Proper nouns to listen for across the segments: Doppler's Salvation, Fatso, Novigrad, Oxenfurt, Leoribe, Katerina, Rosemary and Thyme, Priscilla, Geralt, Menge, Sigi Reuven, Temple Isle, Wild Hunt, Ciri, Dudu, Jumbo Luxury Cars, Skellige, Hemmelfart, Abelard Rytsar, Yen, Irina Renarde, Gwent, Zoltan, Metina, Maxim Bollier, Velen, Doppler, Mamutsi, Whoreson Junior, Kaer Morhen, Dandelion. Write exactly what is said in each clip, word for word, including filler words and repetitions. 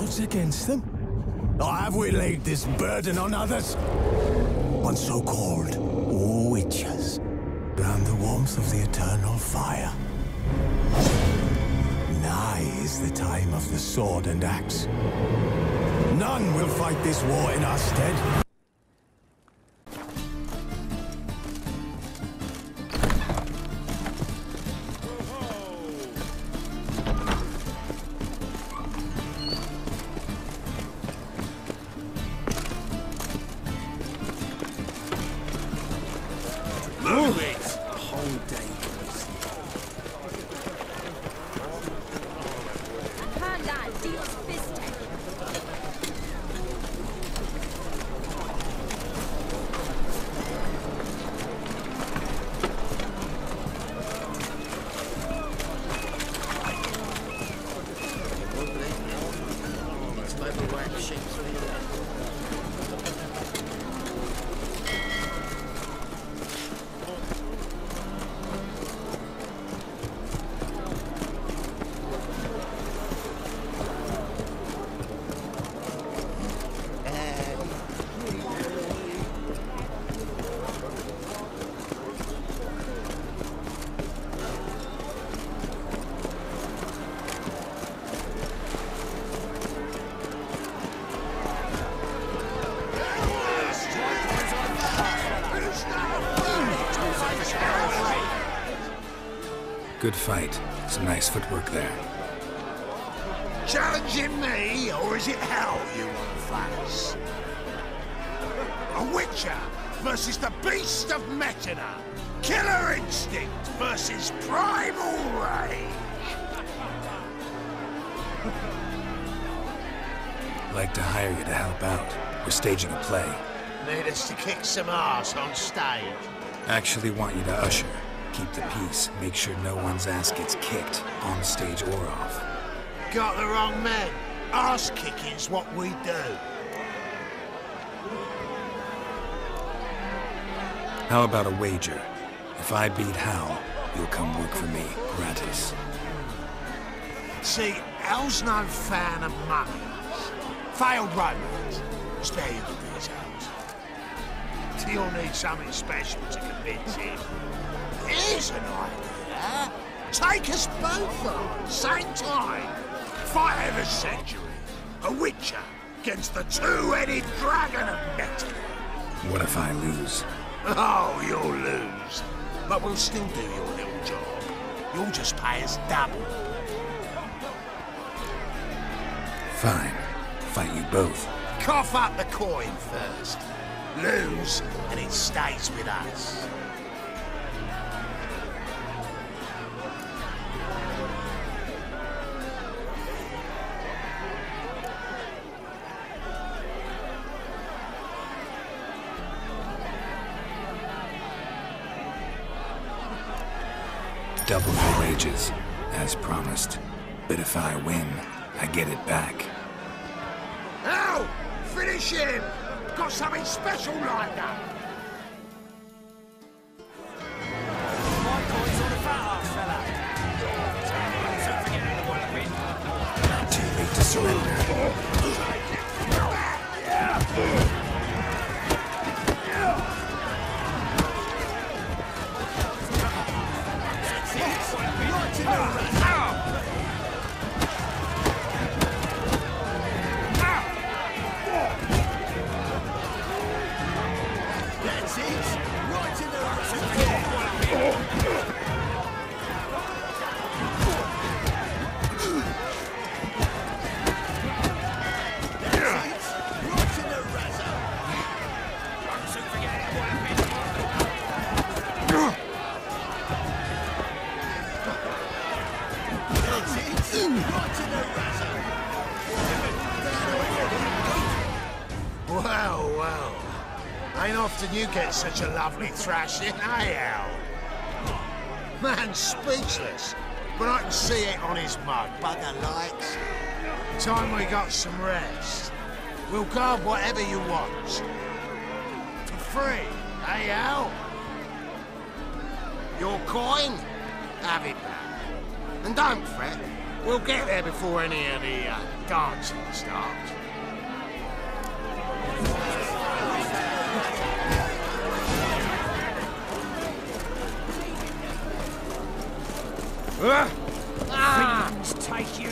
Odds against them? Or have we laid this burden on others? On so-called witches, round the warmth of the eternal fire. Nigh is the time of the sword and axe. None will fight this war in our stead. Good fight. Some nice footwork there. Challenging me, or is it hell you want, Fatso? A witcher versus the beast of Metina. Killer instinct versus primal rage. Like to hire you to help out. We're staging a play. Need us to kick some ass on stage. Actually want you to usher. Keep the peace. Make sure no one's ass gets kicked, on stage or off. Got the wrong man. Ass kicking's what we do. How about a wager? If I beat Hal, you'll come work for me, gratis. See, Hal's no fan of money. Failed romance. Stay in these house. He'll need something special to convince him. Here's an idea. Take us both on, same time. Fight of a century. A witcher against the two-headed dragon of metal. What if I lose? Oh, you'll lose. But we'll still do your little job. You'll just pay us double. Fine. Fight you both. Cough up the coin first. Lose, and it stays with us. Double the wages, as promised. But if I win, I get it back. Ow! Finish him! Got something special lined up! My coin's on a fat ass, fella. Too late to surrender. You get such a lovely thrashing, eh, Al? Man's speechless, but I can see it on his mug. Bugger lights. Time we got some rest. We'll guard whatever you want. For free, eh, Al? Your coin? Have it back. And don't fret. We'll get there before any of the uh, dancing starts. Uh, ah! Things take you.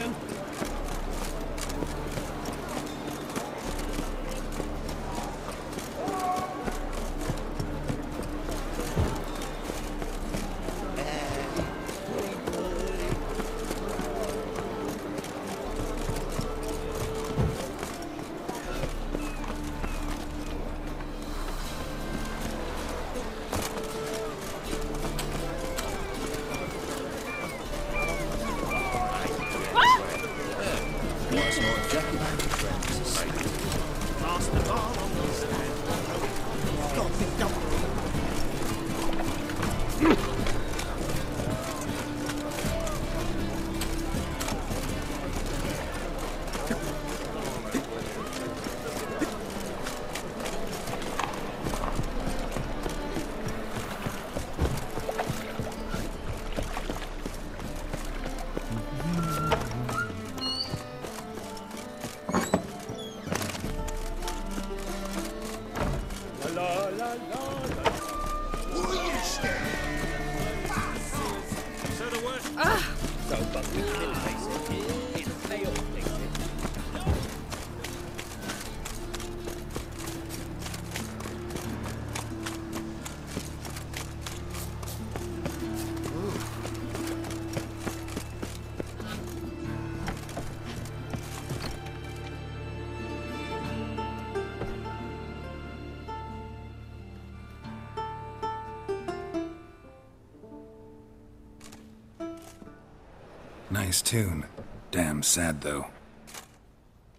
Nice tune. Damn sad, though.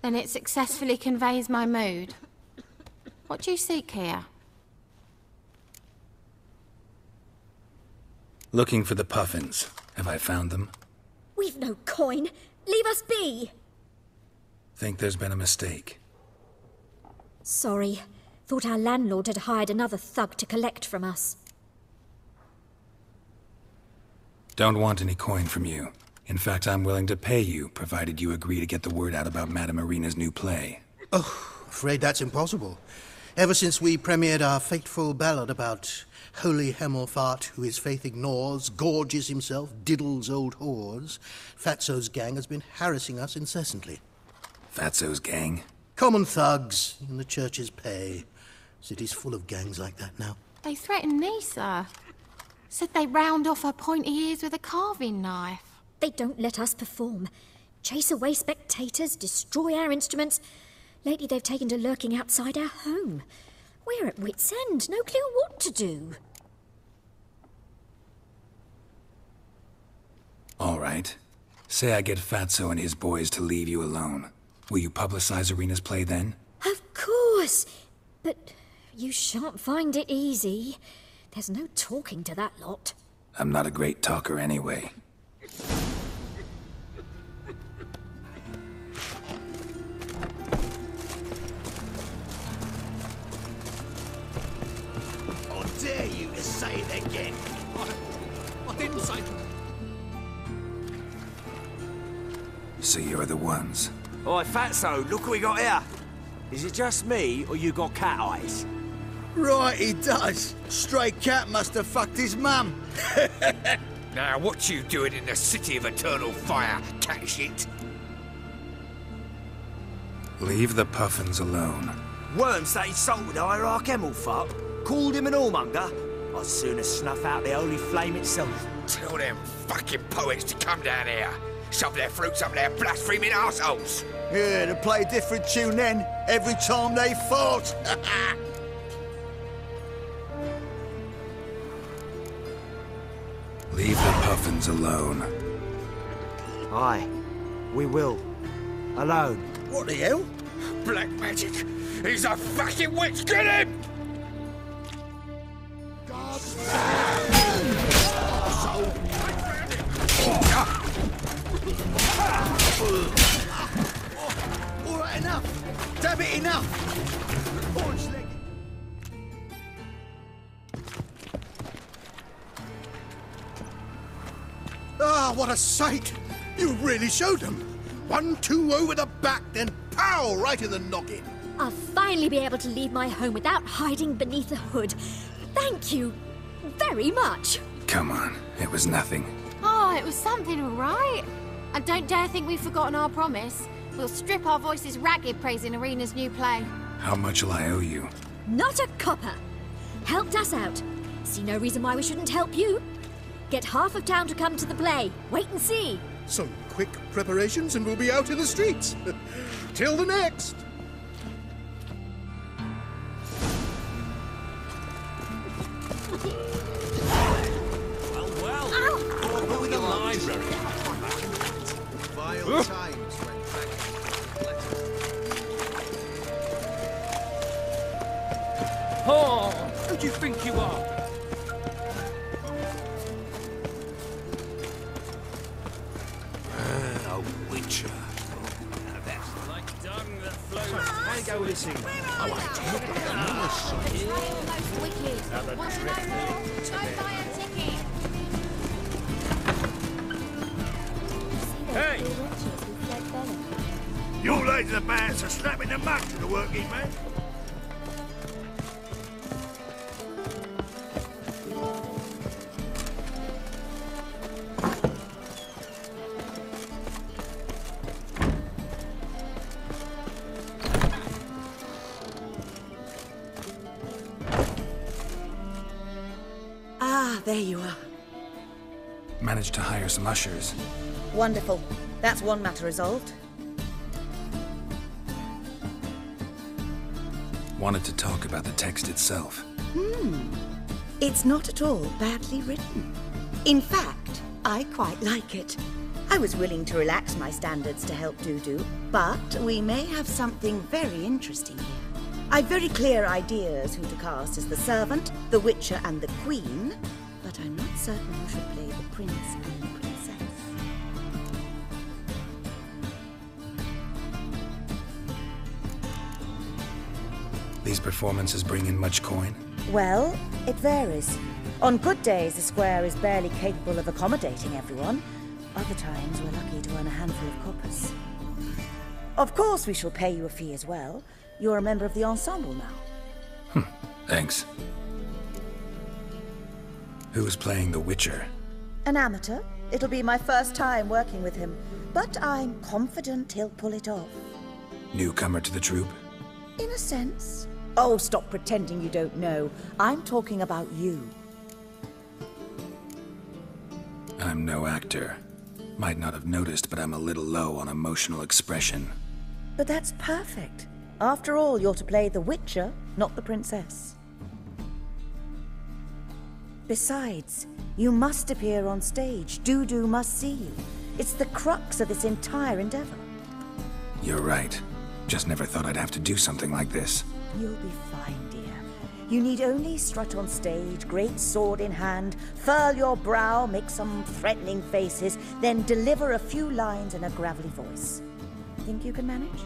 Then it successfully conveys my mood. What do you seek here? Looking for the puffins. Have I found them? We've no coin. Leave us be! Think there's been a mistake. Sorry. Thought our landlord had hired another thug to collect from us. Don't want any coin from you. In fact, I'm willing to pay you, provided you agree to get the word out about Madame Irina's new play. Oh, afraid that's impossible. Ever since we premiered our fateful ballad about holy Hemmelfart, who his faith ignores, gorges himself, diddles old whores, Fatso's gang has been harassing us incessantly. Fatso's gang? Common thugs in the church's pay. City's full of gangs like that now. They threatened me, sir. Said they round off her pointy ears with a carving knife. They don't let us perform. Chase away spectators, destroy our instruments. Lately they've taken to lurking outside our home. We're at wit's end, no clue what to do. All right. Say I get Fatso and his boys to leave you alone. Will you publicize Irina's play then? Of course! But you shan't find it easy. There's no talking to that lot. I'm not a great talker anyway. How dare you to say it again? I, I didn't say. So you're the ones. Oi, Fatso, look what we got here. Is it just me, or you got cat eyes? Right, he does. Stray cat must have fucked his mum. Now, what you doing in the city of eternal fire, cat shit? Leave the puffins alone. Worms that insulted Hierarch Hemmelfart, called him an allmonger, I'd sooner snuff out the holy flame itself. Tell them fucking poets to come down here, shove their fruits up their blaspheming assholes. Yeah, they play a different tune then, every time they fought. Leave the puffins alone. Aye, we will. Alone. What the hell? Black magic! He's a fucking witch! Get him! God. All right, enough! Damn it, enough! Orange leg. Ah, what a sight! You really showed them. One, two over the back, then pow, right in the noggin. I'll finally be able to leave my home without hiding beneath a hood. Thank you very much. Come on, it was nothing. Oh, it was something, all right. And don't dare think we've forgotten our promise. We'll strip our voices ragged praising Irina's new play. How much'll I owe you? Not a copper. Helped us out. See no reason why we shouldn't help you. Get half of town to come to the play. Wait and see. Some quick preparations and we'll be out in the streets. Till the next. Well, well. Ow. We're building a library. Vile times when factions let us. Oh, who do you think you are? Go listen. Oh, I take it. Another trick. One of my rules, don't buy a ticket. Hey! You ladies and bands are slapping the mug to the working man. There you are. Managed to hire some ushers. Wonderful. That's one matter resolved. Wanted to talk about the text itself. Hmm. It's not at all badly written. In fact, I quite like it. I was willing to relax my standards to help Dudu, but we may have something very interesting here. I've very clear ideas who to cast as the servant, the witcher and the queen, but I'm not certain who should play the prince and the princess. These performances bring in much coin? Well, it varies. On good days, the square is barely capable of accommodating everyone. Other times, we're lucky to earn a handful of coppers. Of course, we shall pay you a fee as well. You're a member of the ensemble now. Hmm, thanks. Who is playing the Witcher? An amateur. It'll be my first time working with him, but I'm confident he'll pull it off. Newcomer to the troupe? In a sense. Oh, stop pretending you don't know. I'm talking about you. I'm no actor. Might not have noticed, but I'm a little low on emotional expression. But that's perfect. After all, you're to play the Witcher, not the princess. Besides, you must appear on stage. Dudu must see you. It's the crux of this entire endeavor. You're right. Just never thought I'd have to do something like this. You'll be fine, dear. You need only strut on stage, great sword in hand, furl your brow, make some threatening faces, then deliver a few lines in a gravelly voice. Think you can manage?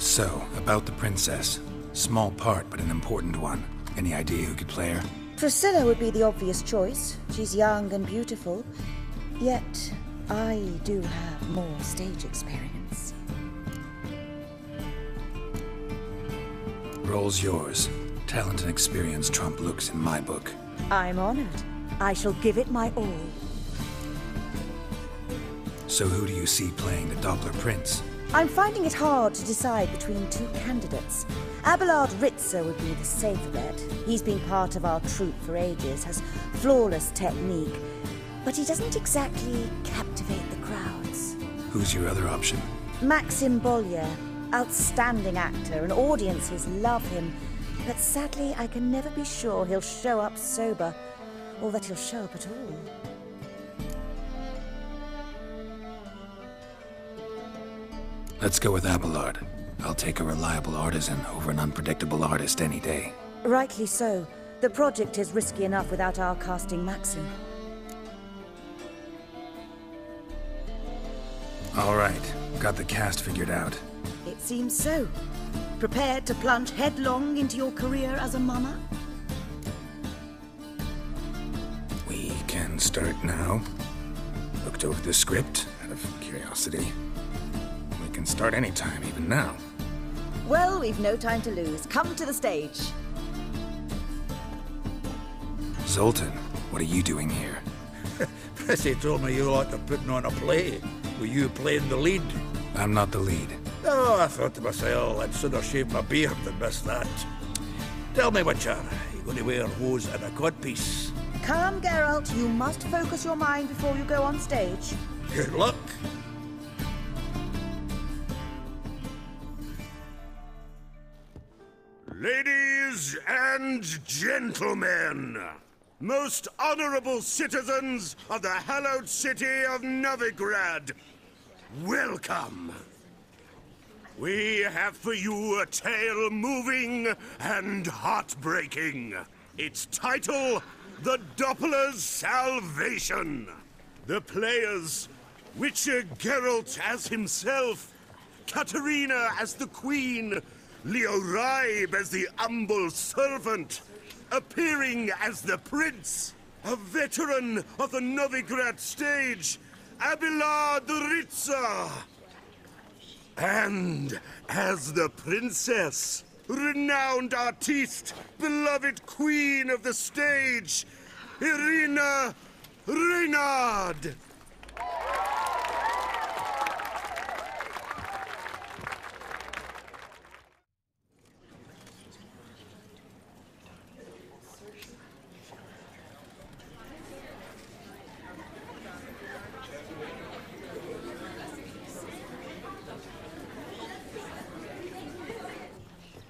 So, about the princess. Small part, but an important one. Any idea who could play her? Priscilla would be the obvious choice. She's young and beautiful. Yet, I do have more stage experience. Role's yours. Talent and experience trump looks in my book. I'm honored. I shall give it my all. So who do you see playing the Doppler prince? I'm finding it hard to decide between two candidates. Abelard Rytsar would be the safe bet. He's been part of our troupe for ages, has flawless technique, but he doesn't exactly captivate the crowds. Who's your other option? Maxim Bollier. Outstanding actor, and audiences love him, but sadly I can never be sure he'll show up sober, or that he'll show up at all. Let's go with Abelard. I'll take a reliable artisan over an unpredictable artist any day. Rightly so. The project is risky enough without our casting Maxim. All right. Got the cast figured out. It seems so. Prepared to plunge headlong into your career as a mama? can start now. Looked over the script out of curiosity. We can start anytime, even now. Well, we've no time to lose. Come to the stage. Zoltan, what are you doing here? Prissy told me you like to putting on a play. Were you playing the lead? I'm not the lead. Oh, I thought to myself, I'd sooner shave my beard than miss that. Tell me, Witcher, you're going to wear hose and a codpiece? Come, Geralt, you must focus your mind before you go on stage. Good luck. Ladies and gentlemen, most honorable citizens of the hallowed city of Novigrad, welcome. We have for you a tale moving and heartbreaking. Its title, The Doppler's Salvation. The players, Witcher Geralt as himself, Katerina as the Queen, Leoribe as the humble servant, appearing as the Prince, a veteran of the Novigrad stage, Abelard Rytsar, and as the Princess, renowned artiste, beloved Queen of the stage, Irina Renarde.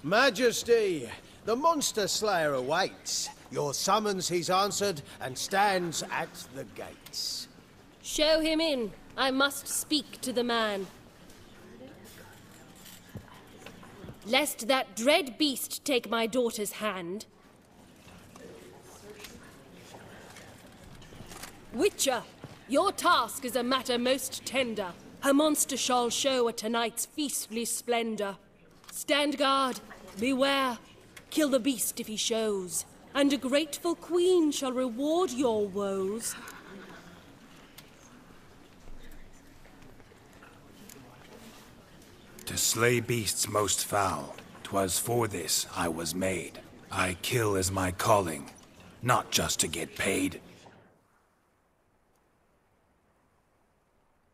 Majesty, the monster slayer awaits. Your summons he's answered and stands at the gates. Show him in. I must speak to the man. Lest that dread beast take my daughter's hand. Witcher, your task is a matter most tender. Her monster shall show at tonight's feastly splendor. Stand guard, beware, kill the beast if he shows, and a grateful queen shall reward your woes. To slay beasts most foul, 'twas for this I was made. I kill is my calling, not just to get paid.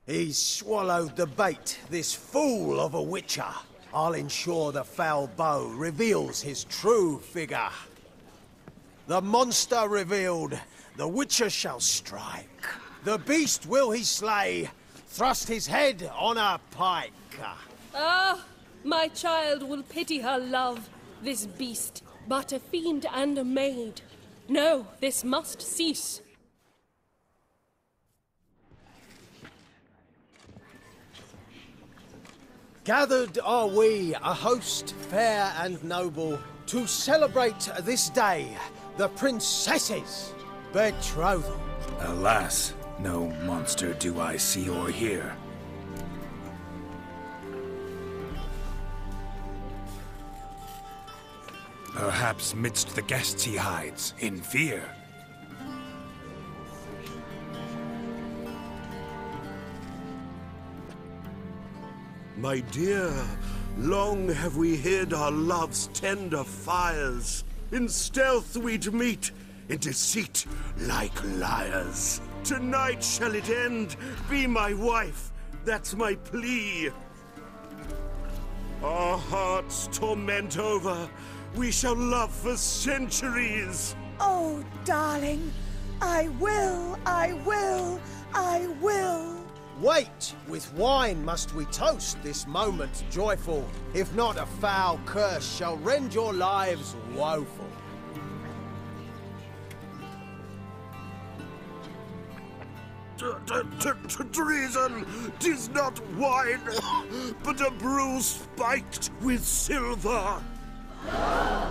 He's swallowed the bait, this fool of a witcher. I'll ensure the foul bow reveals his true figure. The monster revealed, the witcher shall strike. The beast will he slay, thrust his head on a pike. Ah, my child will pity her love, this beast, but a fiend and a maid. No, this must cease. Gathered are we, a host fair and noble, to celebrate this day, the princess's betrothal. Alas, no monster do I see or hear. Perhaps midst the guests he hides, in fear. My dear, long have we hid our love's tender fires. In stealth we'd meet, in deceit like liars. Tonight shall it end, be my wife, that's my plea. Our hearts torment over, we shall love for centuries. Oh, darling, I will, I will, I will. Wait! With wine must we toast this moment joyful. If not, a foul curse shall rend your lives woeful. Treason! 'Tis not wine, but a brew spiked with silver.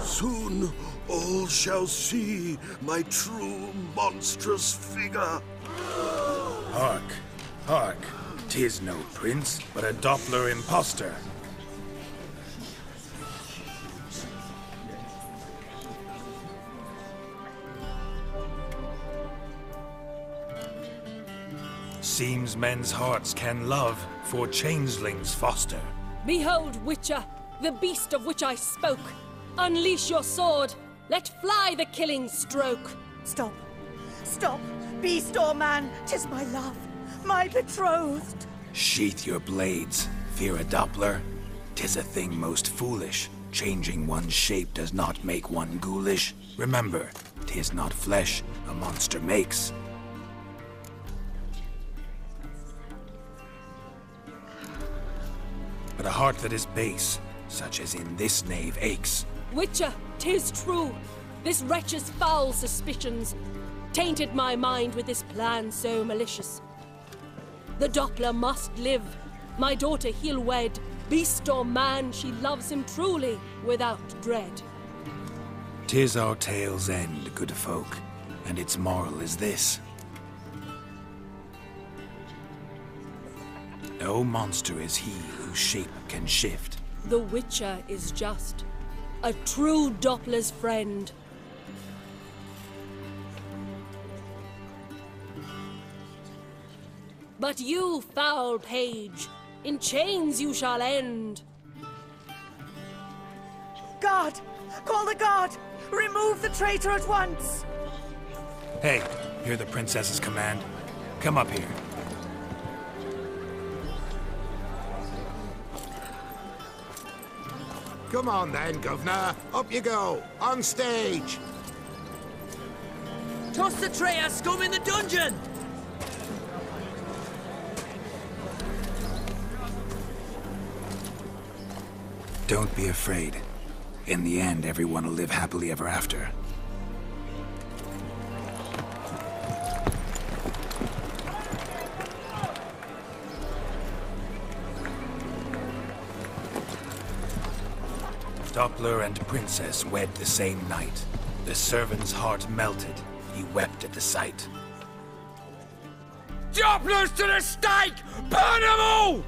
Soon all shall see my true monstrous figure. Hark! Hark, 'tis no prince, but a Doppler imposter. Seems men's hearts can love for changelings foster. Behold, Witcher, the beast of which I spoke. Unleash your sword. Let fly the killing stroke. Stop. Stop, beast or man. Tis my love, my betrothed. Sheath your blades. Fear a Doppler? Tis a thing most foolish. Changing one's shape does not make one ghoulish. Remember, tis not flesh a monster makes. But a heart that is base, such as in this knave, aches. Witcher, tis true. This wretch's foul suspicions tainted my mind with this plan so malicious. The Doppler must live. My daughter he'll wed. Beast or man, she loves him truly, without dread. Tis our tale's end, good folk, and its moral is this. No monster is he whose shape can shift. The Witcher is just, a true Doppler's friend. But you, foul page, in chains you shall end. Guard! Call the guard! Remove the traitor at once! Hey, hear the princess's command. Come up here. Come on then, governor. Up you go. On stage. Toss the traitor scum in the dungeon! Don't be afraid. In the end, everyone will live happily ever after. Doppler and Princess wed the same night. The servant's heart melted. He wept at the sight. Doppler's to the stake! Burn them all!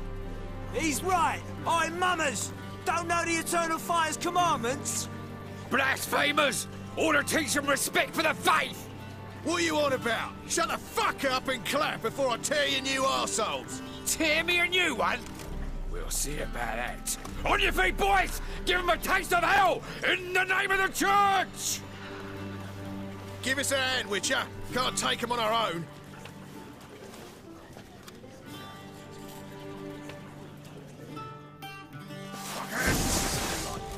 He's right. I'm mummers. Don't know the Eternal Fire's commandments? Blasphemers! Order teach them respect for the faith! What are you on about? Shut the fuck up and clap before I tear you new arseholes! Tear me a new one? We'll see about that. On your feet, boys! Give them a taste of hell in the name of the church! Give us a hand, Witcher. Can't take them on our own.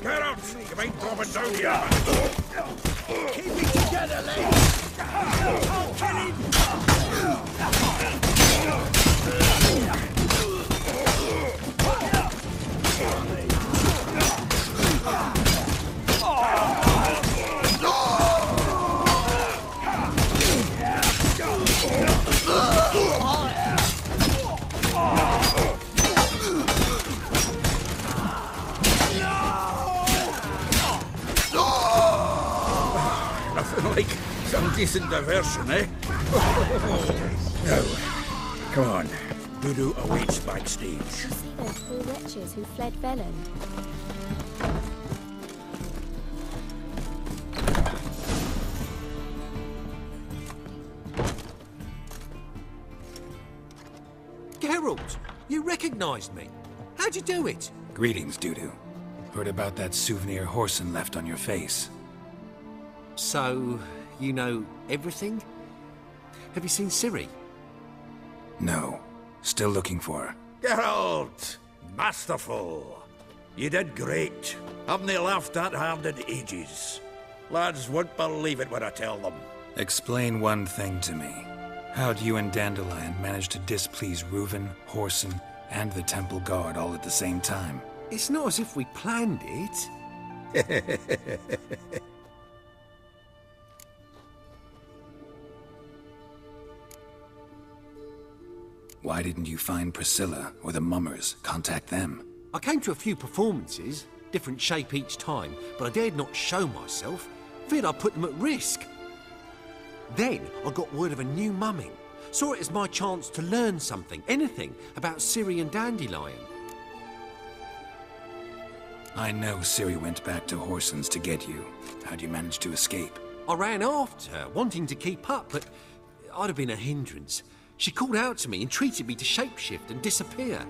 Get out! You ain't dropping down here! Keep it together, lads! I'll kill him! Some decent diversion, eh? No. Come on. Dudu awaits backstage. Respectful wretches who fled Velen. Geralt, you recognized me. How'd you do it? Greetings, Dudu. Heard about that souvenir Whoreson left on your face. So, you know everything? Have you seen Ciri? No. Still looking for her. Geralt! Masterful! You did great. Haven't they laughed that hard in ages? Lads won't believe it when I tell them. Explain one thing to me. How'd you and Dandelion manage to displease Reuven, Whoreson, and the Temple Guard all at the same time? It's not as if we planned it. Why didn't you find Priscilla or the mummers? Contact them. I came to a few performances, different shape each time, but I dared not show myself. Feared I'd put them at risk. Then I got word of a new mumming. Saw it as my chance to learn something, anything, about Ciri and Dandelion. I know Ciri went back to Whoreson's to get you. How'd you manage to escape? I ran after her, wanting to keep up, but I'd have been a hindrance. She called out to me, entreated me to shapeshift and disappear.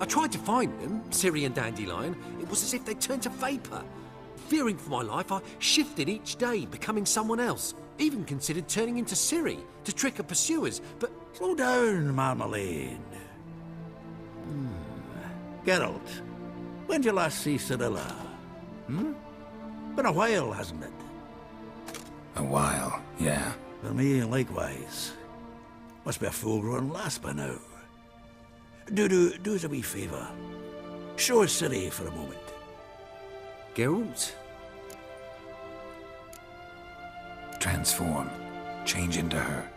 I tried to find them, Ciri and Dandelion. It was as if they turned to vapour. Fearing for my life, I shifted each day, becoming someone else. Even considered turning into Ciri to trick her pursuers, but... Slow down, Marmalade. Hmm. Geralt, when did you last see Cirilla? Hmm? Been a while, hasn't it? A while, yeah. For me, likewise. Must be a full-grown lass by now. Dudu, do us a wee favour. Show us Ciri for a moment. Geralt? Transform. Change into her.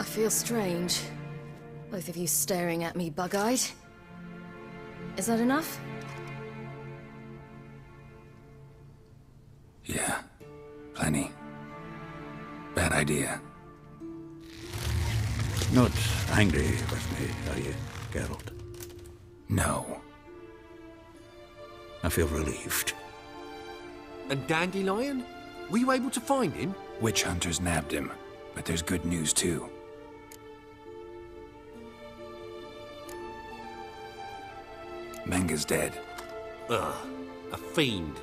I feel strange. Both of you staring at me bug-eyed. Is that enough? Yeah. Plenty. Bad idea. Not angry with me, are you, Geralt? No. I feel relieved. And Dandelion? Were you able to find him? Witch hunters nabbed him, but there's good news too. Menge's dead. Ugh, a fiend.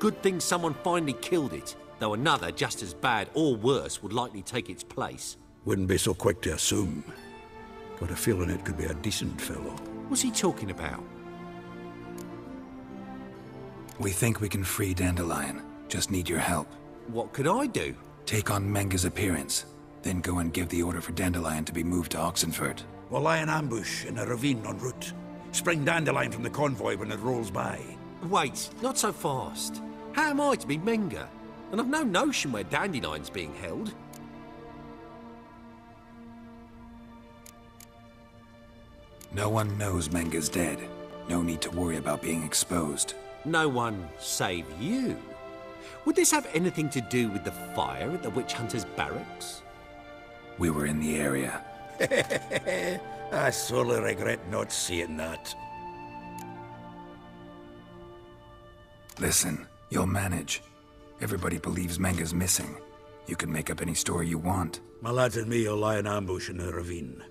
Good thing someone finally killed it. Though another, just as bad or worse, would likely take its place. Wouldn't be so quick to assume. Got a feeling it could be a decent fellow. What's he talking about? We think we can free Dandelion. Just need your help. What could I do? Take on Menge's appearance. Then go and give the order for Dandelion to be moved to Oxenfurt. We'll lie in ambush in a ravine en route. Spring Dandelion from the convoy when it rolls by. Wait, not so fast. How am I to be Menge? And I've no notion where Dandelion's being held. No one knows Menge's dead. No need to worry about being exposed. No one save you. Would this have anything to do with the fire at the witch hunter's barracks? We were in the area. I sorely regret not seeing that. Listen, you'll manage. Everybody believes Menge's missing. You can make up any story you want. My lads and me will lie in ambush in the ravine.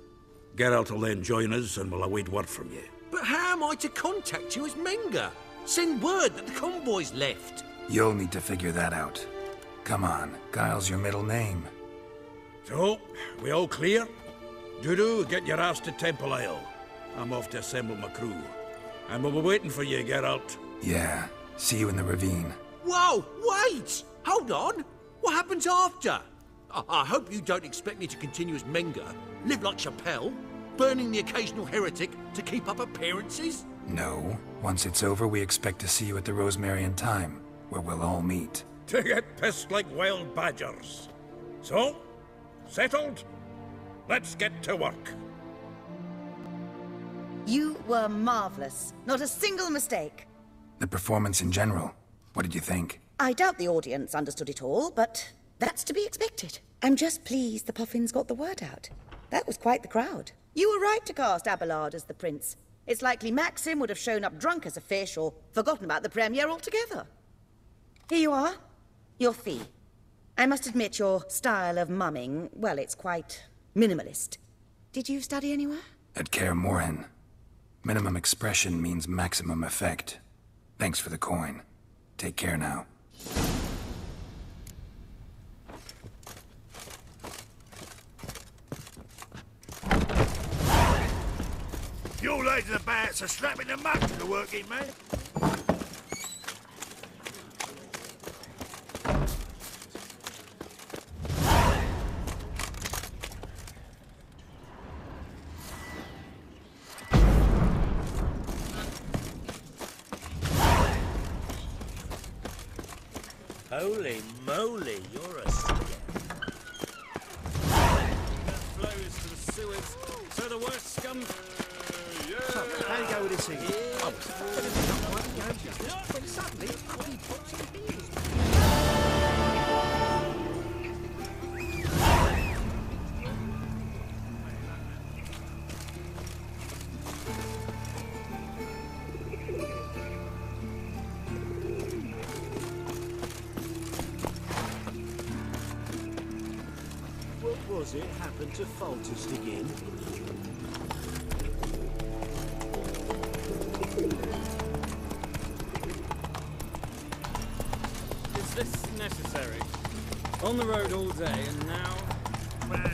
Geralt will then join us and we'll await word from you. But how am I to contact you as Menge? Send word that the convoy's left. You'll need to figure that out. Come on, Guile's your middle name. So, we all clear? Dudu, get your ass to Temple Isle. I'm off to assemble my crew. And we'll be waiting for you, Geralt. Yeah, see you in the ravine. Whoa, wait! Hold on! What happens after? I, I hope you don't expect me to continue as Menge, live like Chappelle, burning the occasional heretic to keep up appearances? No. Once it's over, we expect to see you at the Rosemary and Thyme, where we'll all meet. To get pissed like wild badgers. So, settled? Let's get to work. You were marvelous. Not a single mistake. The performance in general. What did you think? I doubt the audience understood it all, but that's to be expected. I'm just pleased the Puffins got the word out. That was quite the crowd. You were right to cast Abelard as the prince. It's likely Maxim would have shown up drunk as a fish or forgotten about the premiere altogether. Here you are. Your fee. I must admit your style of mumming, well, it's quite minimalist. Did you study anywhere? At Kaer Morhen. Minimum expression means maximum effect. Thanks for the coin. Take care now. You lads of the bats are slapping the muck to the working man. Holy moly, you're a scat. That flow is to the sewers, so the worst scum... Uh, yeah. So, how do you go with this here? Yeah. I was fucking up when suddenly, bloody pots and beans. does it happen to fault us again? Is this necessary? On the road all day and now... Mammy.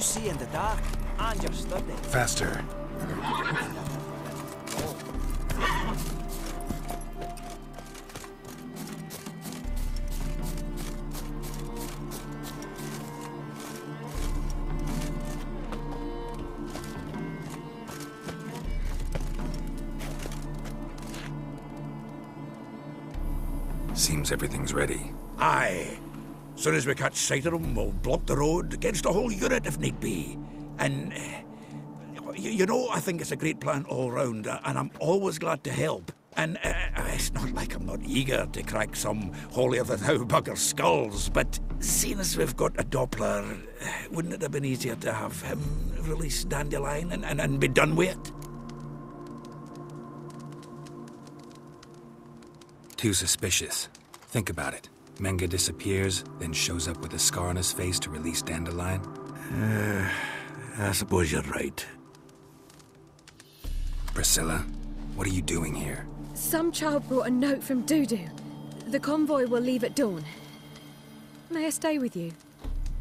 See in the dark, understood it. Faster. Seems everything's ready. Aye. Soon as we catch sight of them, we'll block the road against the whole unit if need be. And, uh, you, you know, I think it's a great plan all round, uh, and I'm always glad to help. And uh, it's not like I'm not eager to crack some holier-than-thou bugger's skulls, but seeing as we've got a Doppler, wouldn't it have been easier to have him release Dandelion and, and, and be done with it? Too suspicious. Think about it. Menge disappears, then shows up with a scar on his face to release Dandelion? Uh, I suppose you're right. Priscilla, what are you doing here? Some child brought a note from Dudu. The convoy will leave at dawn. May I stay with you?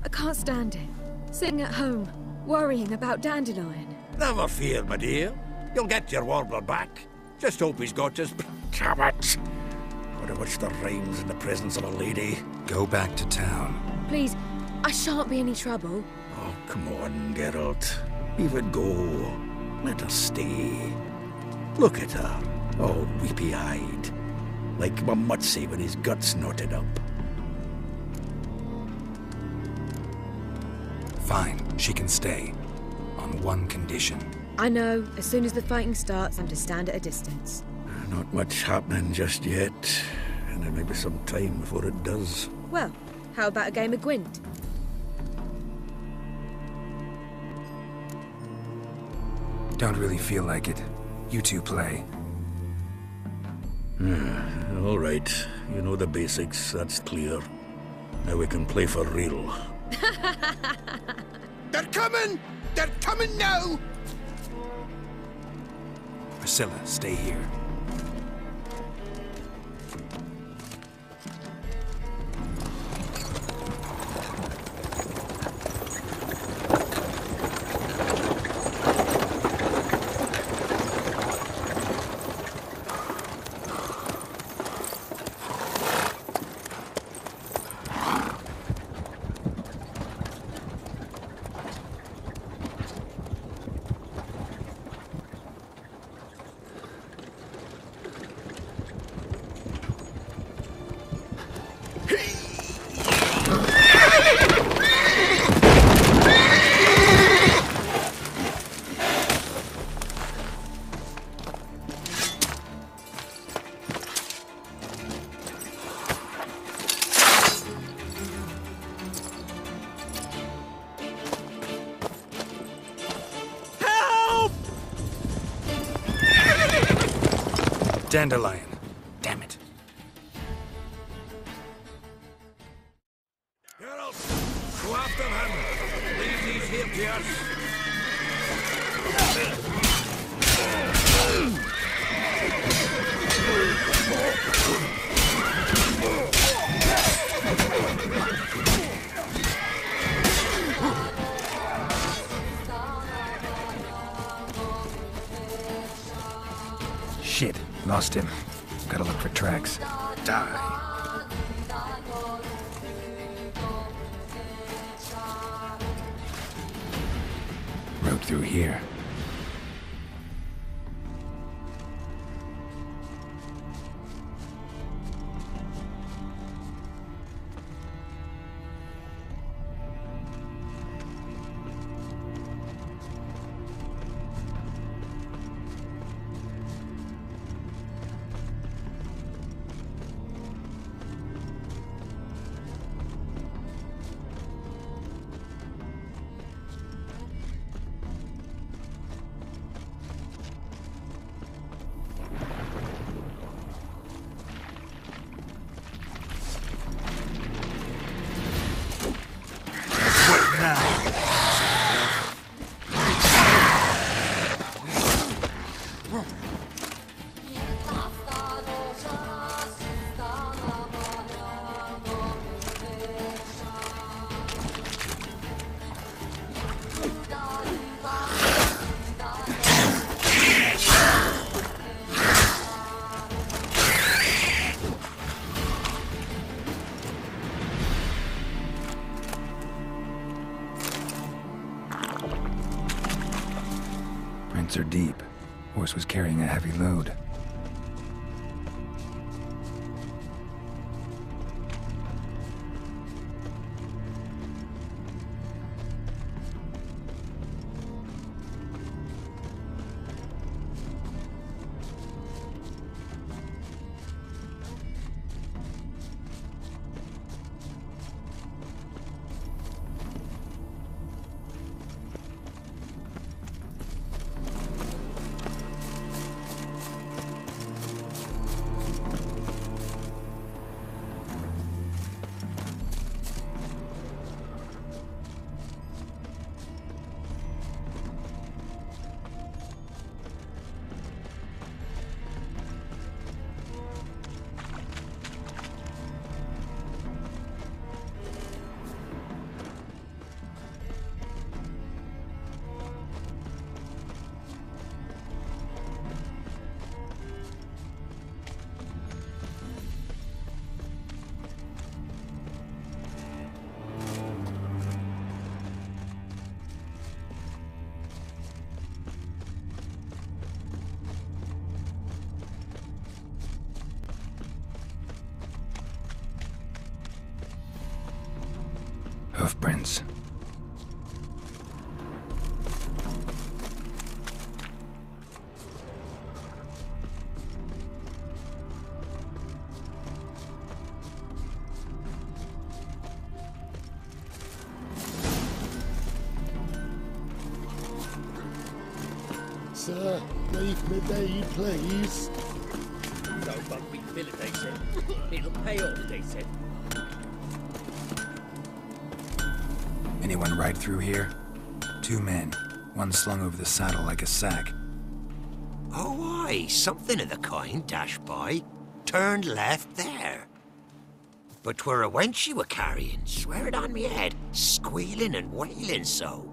I can't stand it. Sitting at home, worrying about Dandelion. Never fear, my dear. You'll get your warbler back. Just hope he's got his... Damn it! Watch the rhymes in the presence of a lady. Go back to town. Please, I shan't be any trouble. Oh, come on, Geralt. Leave it go. Let her stay. Look at her, all weepy-eyed. Like Mamutsi with his guts knotted up. Fine, she can stay. On one condition. I know. As soon as the fighting starts, I'm to stand at a distance. Not much happening just yet, and there may be some time before it does. Well, how about a game of Gwent? Don't really feel like it. You two play. Hmm. All right. You know the basics, that's clear. Now we can play for real. They're coming! They're coming now! Priscilla, stay here. Dandelion. Damn it. Geralt! Go after him! Leave these here to us! Shit, lost him. Gotta look for tracks. Die. Through here. Are deep. Horse was carrying a heavy load. Hoofprints. Sir, leave me be, please. No but we fill it, they said. It'll pay off, they said. Anyone right through here? Two men, one slung over the saddle like a sack. Oh aye, something of the kind dashed by. Turned left there. But 'twere a wench she were carrying, swear it on me head, squealing and wailing so.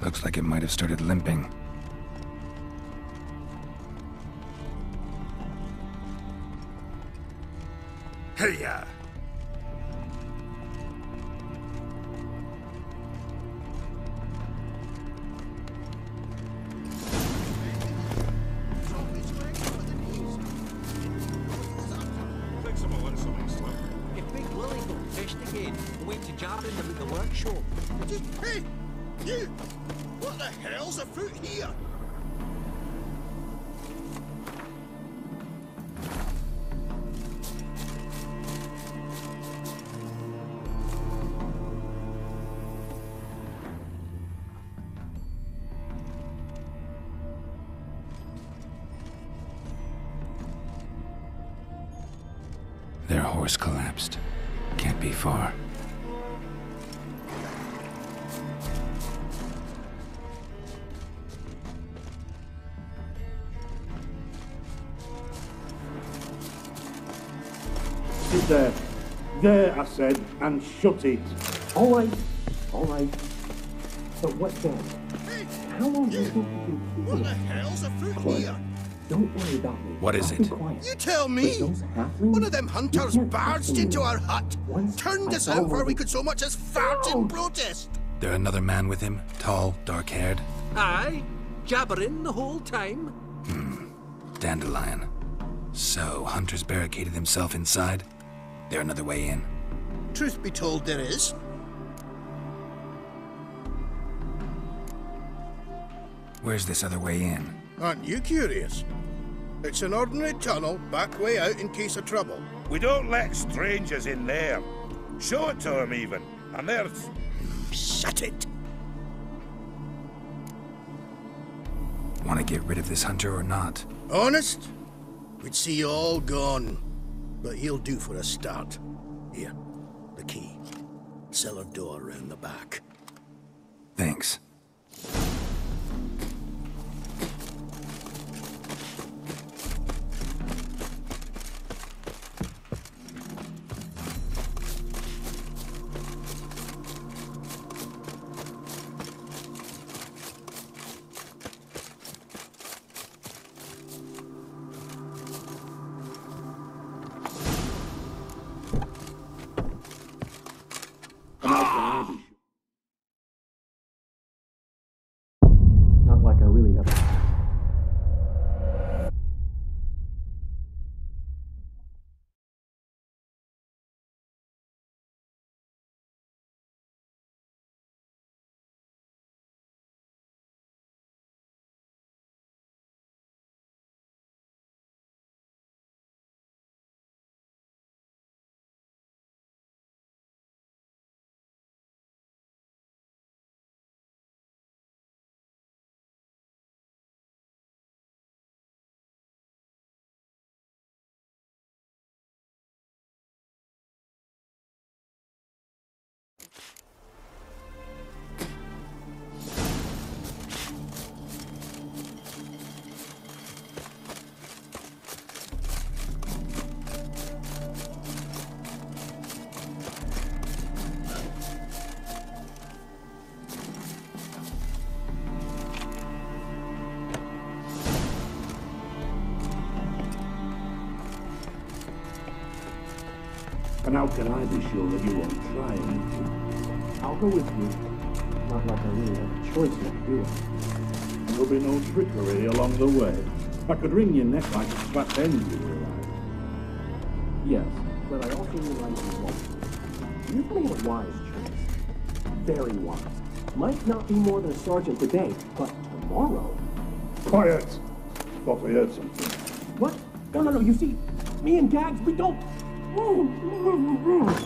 Looks like it might have started limping. Hey-ya! in them in the workshop. Just, hey, you! What the hell's afoot here? Their horse collapsed. Can't be far. Sit there. There, I said, and shut it. All right. All right. But what then? How long do you think you can keep it? What the hell's a fruit Close. here? Don't worry about me. What is it? You tell me! One of them hunters barged into our hut, turned us out before we could so much as fart in protest! There another man with him? Tall, dark-haired? Aye, jabbering the whole time. Hmm. Dandelion. So, hunters barricaded himself inside? There another way in? Truth be told, there is. Where's this other way in? Aren't you curious? It's an ordinary tunnel, back way out in case of trouble. We don't let strangers in there. Show it to them even, and they're... Shut it! Want to get rid of this hunter or not? Honest? We'd see you all gone. But he'll do for a start. Here, the key. Cellar door round the back. Thanks. And how can I be sure that you won't try anything? I'll go with you. Not like I really have a choice left, do I? There'll be no trickery along the way. I could wring your neck like a fat end, you realize. Yes, but I also realize you won't. You've made a wise choice. Very wise. Might not be more than a sergeant today, but tomorrow... Quiet! Thought we heard something. What? No, no, no, you see, me and Gags, we don't... Oh, God damn it.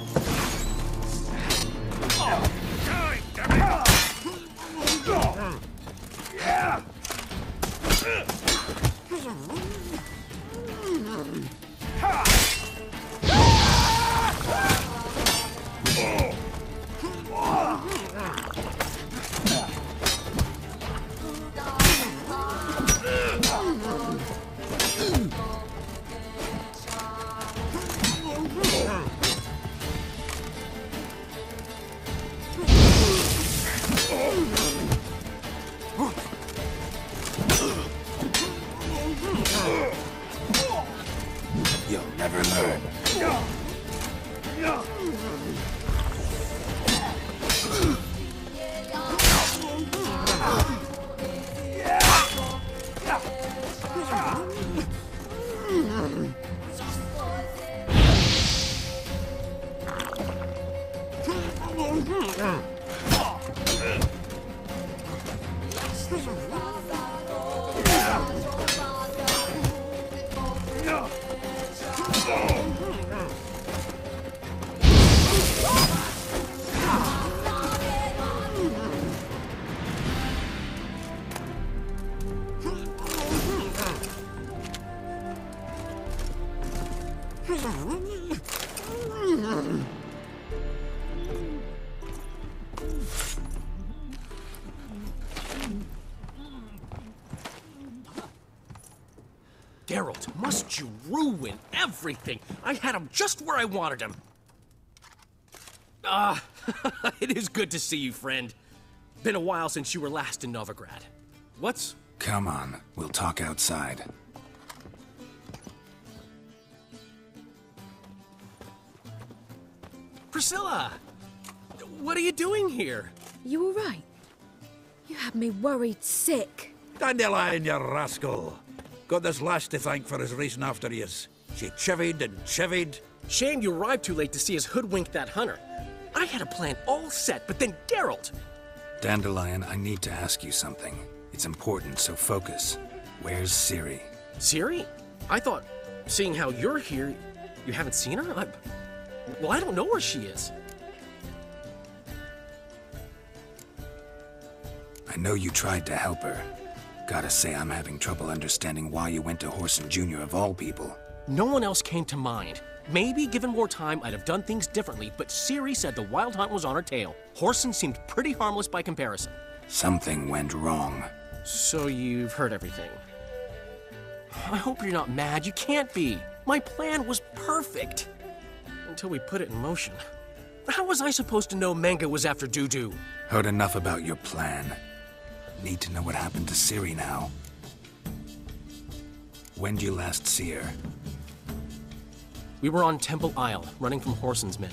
Yeah. Oh, Geralt, must you ruin everything? I had him just where I wanted him. Ah, it is good to see you, friend. Been a while since you were last in Novigrad. What's... Come on, we'll talk outside. Priscilla! What are you doing here? You all right? You had me worried sick. Dandelion, you rascal! Got this lass to thank for his racing after years. She chivied and chivied. Shame you arrived too late to see us hoodwink that hunter. I had a plan all set, but then Geralt... Dandelion, I need to ask you something. It's important, so focus. Where's Ciri? Ciri? I thought, seeing how you're here, you haven't seen her? I... Well, I don't know where she is. I know you tried to help her. Gotta say, I'm having trouble understanding why you went to Whoreson Junior of all people. No one else came to mind. Maybe, given more time, I'd have done things differently, but Ciri said the Wild Hunt was on her tail. Whoreson seemed pretty harmless by comparison. Something went wrong. So you've heard everything. I hope you're not mad. You can't be. My plan was perfect. Until we put it in motion. How was I supposed to know Menge was after Dudu? Heard enough about your plan. Need to know what happened to Ciri now. When'd you last see her? We were on Temple Isle, running from Whoreson's men.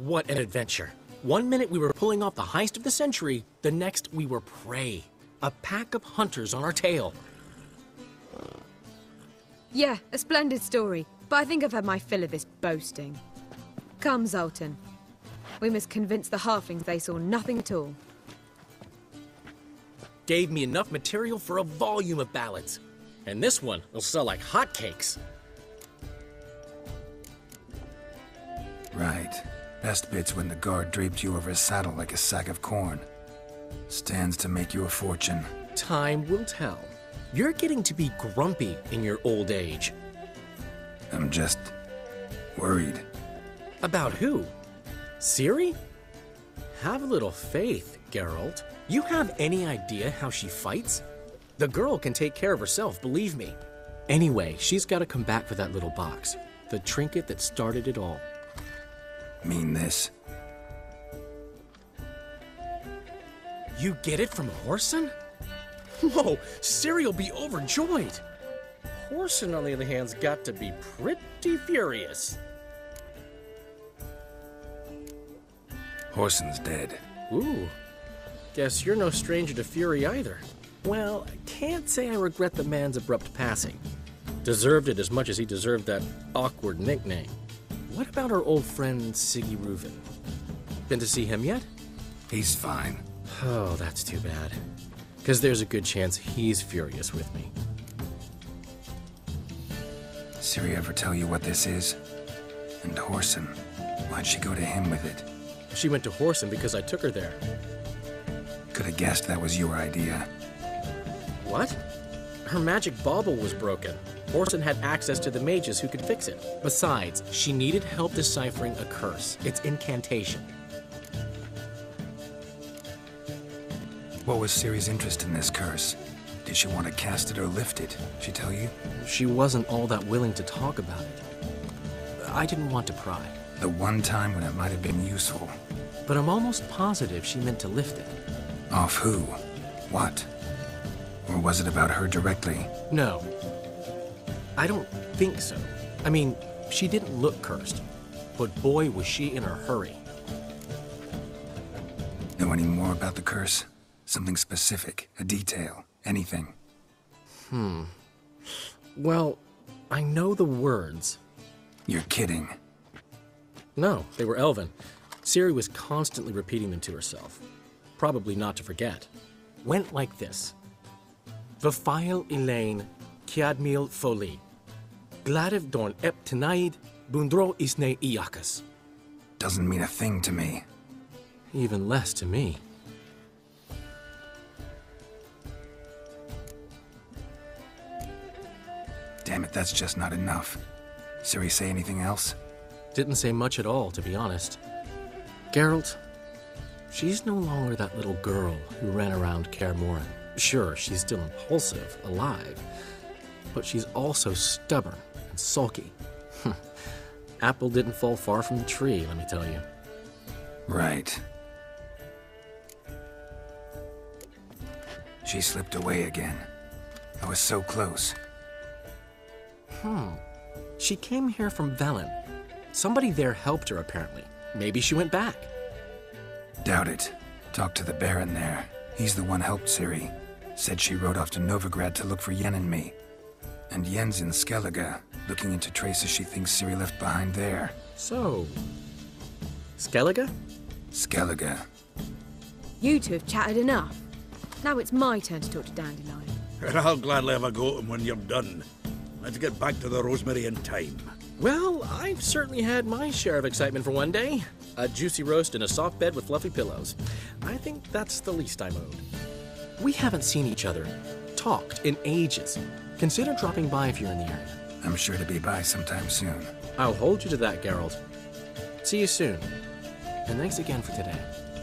What an adventure. One minute we were pulling off the heist of the century, the next we were prey. A pack of hunters on our tail. Yeah, a splendid story. But I think I've had my fill of this boasting. Come, Zoltan. We must convince the halflings they saw nothing at all. Gave me enough material for a volume of ballads. And this one will sell like hotcakes. Right. Best bit's when the guard draped you over his saddle like a sack of corn. Stands to make you a fortune. Time will tell. You're getting to be grumpy in your old age. I'm just... worried. About who? Ciri? Have a little faith, Geralt. You have any idea how she fights? The girl can take care of herself, believe me. Anyway, she's got to come back for that little box. The trinket that started it all. Mean this? You get it from Whoreson? Whoa, Ciri will be overjoyed. Whoreson, on the other hand, has got to be pretty furious. Whoreson's dead. Ooh, guess you're no stranger to fury either. Well, I can't say I regret the man's abrupt passing. Deserved it as much as he deserved that awkward nickname. What about our old friend Sigi Reuven? Been to see him yet? He's fine. Oh, that's too bad. Because there's a good chance he's furious with me. Ciri ever tell you what this is? And Whoreson, why'd she go to him with it? She went to Whoreson because I took her there. Could have guessed that was your idea. What? Her magic bauble was broken. Whoreson had access to the mages who could fix it. Besides, she needed help deciphering a curse, its incantation. What was Ciri's interest in this curse? Did she want to cast it or lift it? Did she tell you? She wasn't all that willing to talk about it. I didn't want to pry. The one time when it might have been useful. But I'm almost positive she meant to lift it. Off who? What? Or was it about her directly? No. I don't think so. I mean, she didn't look cursed. But boy, was she in a hurry. Know any more about the curse? Something specific, a detail, anything. Hmm. Well, I know the words. You're kidding. No, they were Elven. Ciri was constantly repeating them to herself. Probably not to forget. Went like this. Vafile Elaine, Kiadmil Foli. Gladiv Dorn Ep Tenaid, Bundro Isne Iakas. Doesn't mean a thing to me. Even less to me. Damn it, that's just not enough. Ciri say anything else? Didn't say much at all, to be honest. Geralt, she's no longer that little girl who ran around Kaer Morhen. Sure, she's still impulsive, alive, but she's also stubborn and sulky. Apple didn't fall far from the tree, let me tell you. Right. She slipped away again. I was so close. Hmm. She came here from Velen. Somebody there helped her, apparently. Maybe she went back. Doubt it. Talked to the Baron there. He's the one helped Ciri. Said she rode off to Novigrad to look for Yen and me. And Yen's in Skellige, looking into traces she thinks Ciri left behind there. So... Skellige? Skellige. You two have chatted enough. Now it's my turn to talk to Dandelion. And I'll gladly have a go at him when you're done. Let's get back to the Rosemary and Thyme. Well, I've certainly had my share of excitement for one day. A juicy roast and a soft bed with fluffy pillows. I think that's the least I'm owed. We haven't seen each other, talked in ages. Consider dropping by if you're in the area. I'm sure to be by sometime soon. I'll hold you to that, Geralt. See you soon. And thanks again for today.